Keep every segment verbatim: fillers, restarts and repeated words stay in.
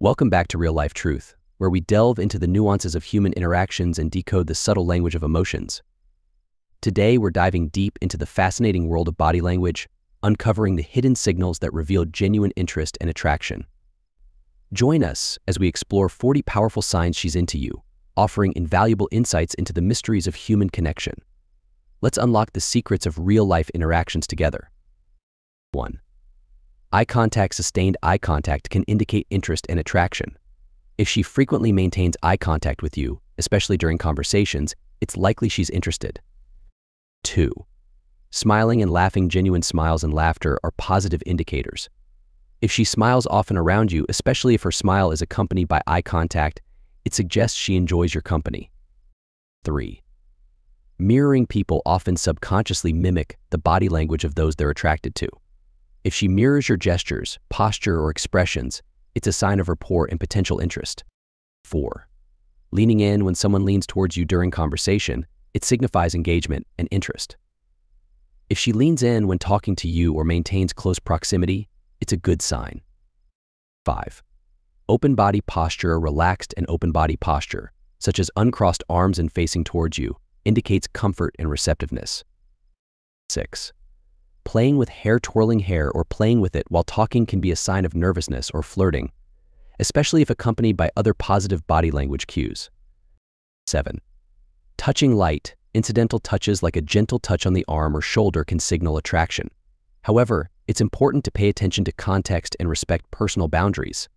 Welcome back to Real Life Truth, where we delve into the nuances of human interactions and decode the subtle language of emotions. Today, we're diving deep into the fascinating world of body language, uncovering the hidden signals that reveal genuine interest and attraction. Join us as we explore forty powerful signs she's into you, offering invaluable insights into the mysteries of human connection. Let's unlock the secrets of real-life interactions together. one. Eye contact. Sustained eye contact can indicate interest and attraction. If she frequently maintains eye contact with you, especially during conversations, it's likely she's interested. two. Smiling and laughing. Genuine smiles and laughter are positive indicators. If she smiles often around you, especially if her smile is accompanied by eye contact, it suggests she enjoys your company. three. Mirroring. People often subconsciously mimic the body language of those they're attracted to. If she mirrors your gestures, posture, or expressions, it's a sign of rapport and potential interest. four. Leaning in. When someone leans towards you during conversation, it signifies engagement and interest. If she leans in when talking to you or maintains close proximity, it's a good sign. five. Open body posture. Relaxed and open body posture, such as uncrossed arms and facing towards you, indicates comfort and receptiveness. six. Playing with hair. Twirling hair or playing with it while talking can be a sign of nervousness or flirting, especially if accompanied by other positive body language cues. seven. Touching. Light, incidental touches like a gentle touch on the arm or shoulder can signal attraction. However, it's important to pay attention to context and respect personal boundaries.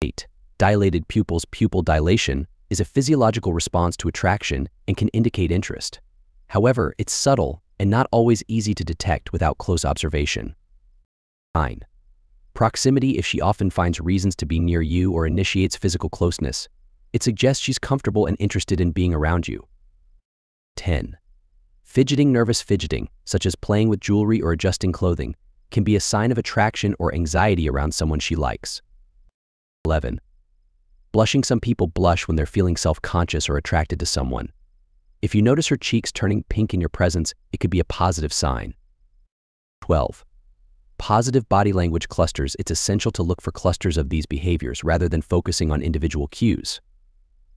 eight. Dilated pupils. Pupil dilation is a physiological response to attraction and can indicate interest. However, it's subtle and not always easy to detect without close observation. nine. Proximity. If she often finds reasons to be near you or initiates physical closeness, it suggests she's comfortable and interested in being around you. ten. Fidgeting. Nervous fidgeting, such as playing with jewelry or adjusting clothing, can be a sign of attraction or anxiety around someone she likes. eleven. Blushing. Some people blush when they're feeling self-conscious or attracted to someone. If you notice her cheeks turning pink in your presence, it could be a positive sign. twelve. Positive body language clusters. It's essential to look for clusters of these behaviors rather than focusing on individual cues.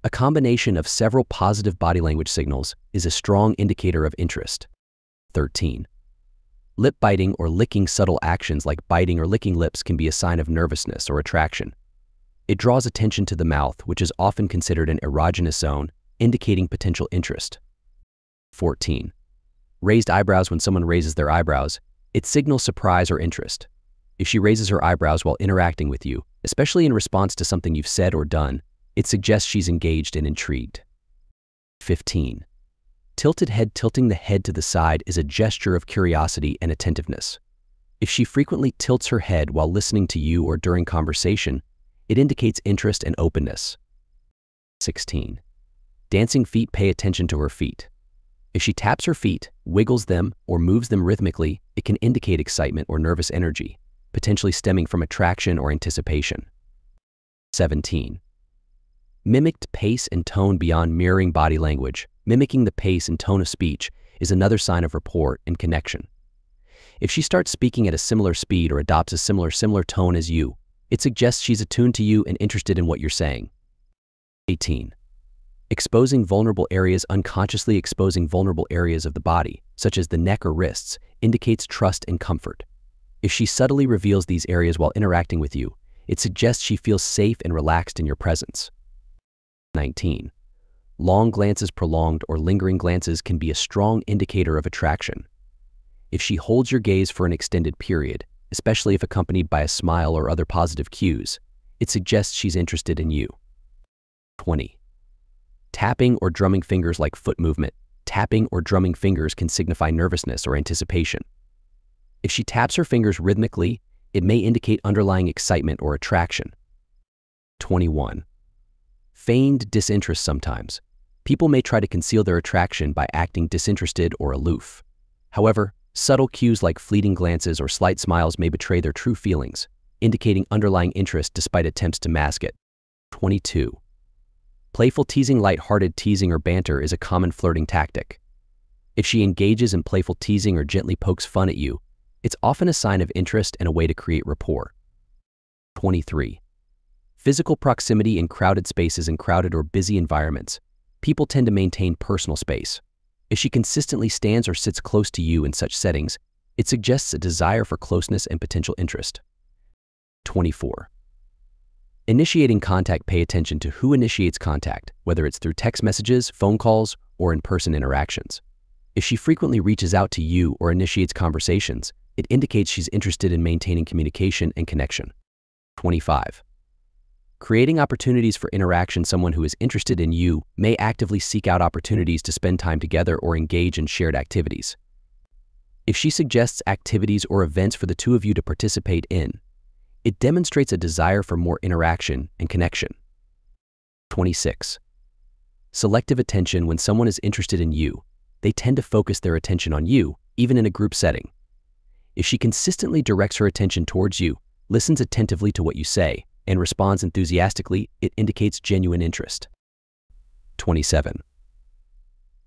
A combination of several positive body language signals is a strong indicator of interest. thirteen. Lip biting or licking. Subtle actions like biting or licking lips can be a sign of nervousness or attraction. It draws attention to the mouth, which is often considered an erogenous zone, indicating potential interest. fourteen. Raised eyebrows. When someone raises their eyebrows, it signals surprise or interest. If she raises her eyebrows while interacting with you, especially in response to something you've said or done, it suggests she's engaged and intrigued. fifteen. Tilted head. Tilting the head to the side is a gesture of curiosity and attentiveness. If she frequently tilts her head while listening to you or during conversation, it indicates interest and openness. sixteen. Dancing feet. Pay attention to her feet. If she taps her feet, wiggles them, or moves them rhythmically, it can indicate excitement or nervous energy, potentially stemming from attraction or anticipation. seventeen. Mimicked pace and tone. Beyond mirroring body language, mimicking the pace and tone of speech is another sign of rapport and connection. If she starts speaking at a similar speed or adopts a similar similar tone as you, it suggests she's attuned to you and interested in what you're saying. eighteen. Exposing vulnerable areas. Unconsciously exposing vulnerable areas of the body, such as the neck or wrists, indicates trust and comfort. If she subtly reveals these areas while interacting with you, it suggests she feels safe and relaxed in your presence. nineteen. Long glances. Prolonged or lingering glances can be a strong indicator of attraction. If she holds your gaze for an extended period, especially if accompanied by a smile or other positive cues, it suggests she's interested in you. twenty. Tapping or drumming fingers. Like foot movement, tapping or drumming fingers can signify nervousness or anticipation. If she taps her fingers rhythmically, it may indicate underlying excitement or attraction. twenty-one. Feigned disinterest. Sometimes, people may try to conceal their attraction by acting disinterested or aloof. However, subtle cues like fleeting glances or slight smiles may betray their true feelings, indicating underlying interest despite attempts to mask it. twenty-two. Playful teasing. Light-hearted teasing or banter is a common flirting tactic. If she engages in playful teasing or gently pokes fun at you, it's often a sign of interest and a way to create rapport. twenty-three. Physical proximity in crowded spaces and crowded or busy environments. People tend to maintain personal space. If she consistently stands or sits close to you in such settings, it suggests a desire for closeness and potential interest. twenty-four. Initiating contact. Pay attention to who initiates contact, whether it's through text messages, phone calls, or in-person interactions. If she frequently reaches out to you or initiates conversations, it indicates she's interested in maintaining communication and connection. twenty-five. Creating opportunities for interaction. Someone who is interested in you may actively seek out opportunities to spend time together or engage in shared activities. If she suggests activities or events for the two of you to participate in, it demonstrates a desire for more interaction and connection. twenty-six. Selective attention. When someone is interested in you, they tend to focus their attention on you, even in a group setting. If she consistently directs her attention towards you, listens attentively to what you say, and responds enthusiastically, it indicates genuine interest. twenty-seven.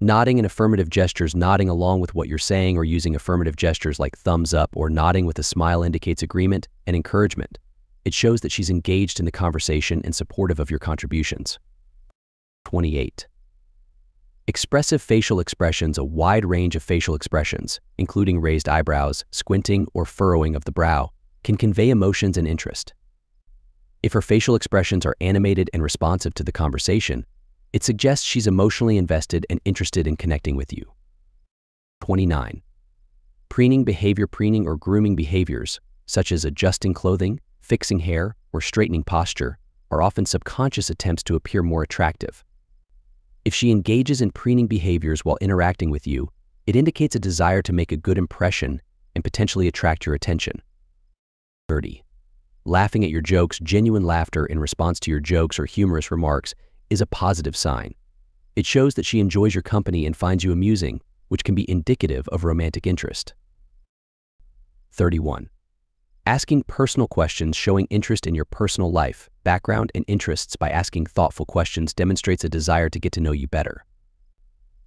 Nodding and affirmative gestures. Nodding along with what you're saying or using affirmative gestures like thumbs up or nodding with a smile indicates agreement and encouragement. It shows that she's engaged in the conversation and supportive of your contributions. twenty-eight. Expressive facial expressions. A wide range of facial expressions, including raised eyebrows, squinting, or furrowing of the brow, can convey emotions and interest. If her facial expressions are animated and responsive to the conversation, it suggests she's emotionally invested and interested in connecting with you. twenty-nine. Preening behavior. Preening or grooming behaviors, such as adjusting clothing, fixing hair, or straightening posture, are often subconscious attempts to appear more attractive. If she engages in preening behaviors while interacting with you, it indicates a desire to make a good impression and potentially attract your attention. thirty. Laughing at your jokes. Genuine laughter in response to your jokes or humorous remarks is a positive sign. It shows that she enjoys your company and finds you amusing, which can be indicative of romantic interest. thirty-one. Asking personal questions. Showing interest in your personal life, background, and interests by asking thoughtful questions demonstrates a desire to get to know you better.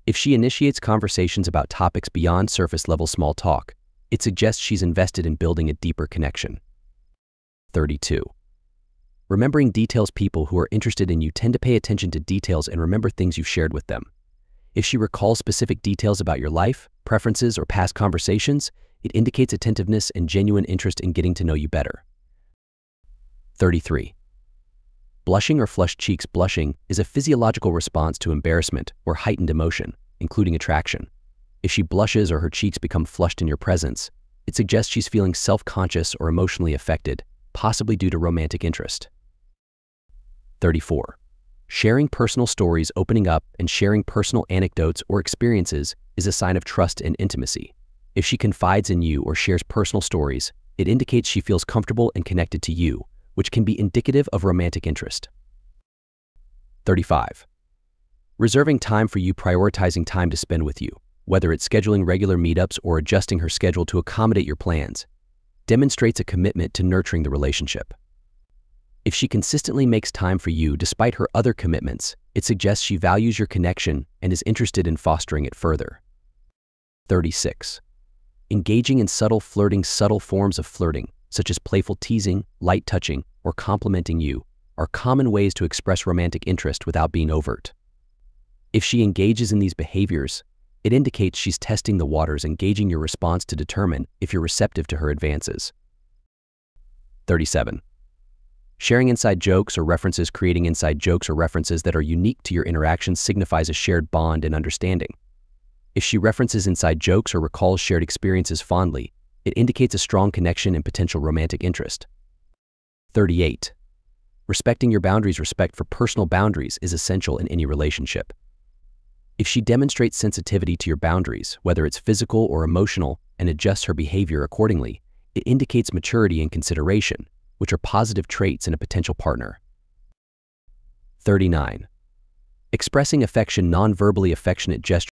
If she initiates conversations about topics beyond surface-level small talk, it suggests she's invested in building a deeper connection. thirty-two. Remembering details. People who are interested in you tend to pay attention to details and remember things you've shared with them. If she recalls specific details about your life, preferences, or past conversations, it indicates attentiveness and genuine interest in getting to know you better. thirty-three. Blushing or flushed cheeks. Blushing is a physiological response to embarrassment or heightened emotion, including attraction. If she blushes or her cheeks become flushed in your presence, it suggests she's feeling self-conscious or emotionally affected, possibly due to romantic interest. thirty-four. Sharing personal stories. Opening up and sharing personal anecdotes or experiences is a sign of trust and intimacy. If she confides in you or shares personal stories, it indicates she feels comfortable and connected to you, which can be indicative of romantic interest. thirty-five. Reserving time for you. Prioritizing time to spend with you, whether it's scheduling regular meetups or adjusting her schedule to accommodate your plans, demonstrates a commitment to nurturing the relationship. If she consistently makes time for you despite her other commitments, it suggests she values your connection and is interested in fostering it further. thirty-six. Engaging in subtle flirting. Subtle forms of flirting, such as playful teasing, light touching, or complimenting you, are common ways to express romantic interest without being overt. If she engages in these behaviors, it indicates she's testing the waters and gauging your response to determine if you're receptive to her advances. thirty-seven. Sharing inside jokes or references. Creating inside jokes or references that are unique to your interactions signifies a shared bond and understanding. If she references inside jokes or recalls shared experiences fondly, it indicates a strong connection and potential romantic interest. thirty-eight. Respecting your boundaries. Respect for personal boundaries is essential in any relationship. If she demonstrates sensitivity to your boundaries, whether it's physical or emotional, and adjusts her behavior accordingly, it indicates maturity and consideration, which are positive traits in a potential partner. thirty-nine. Expressing affection. Non-verbally affectionate gestures.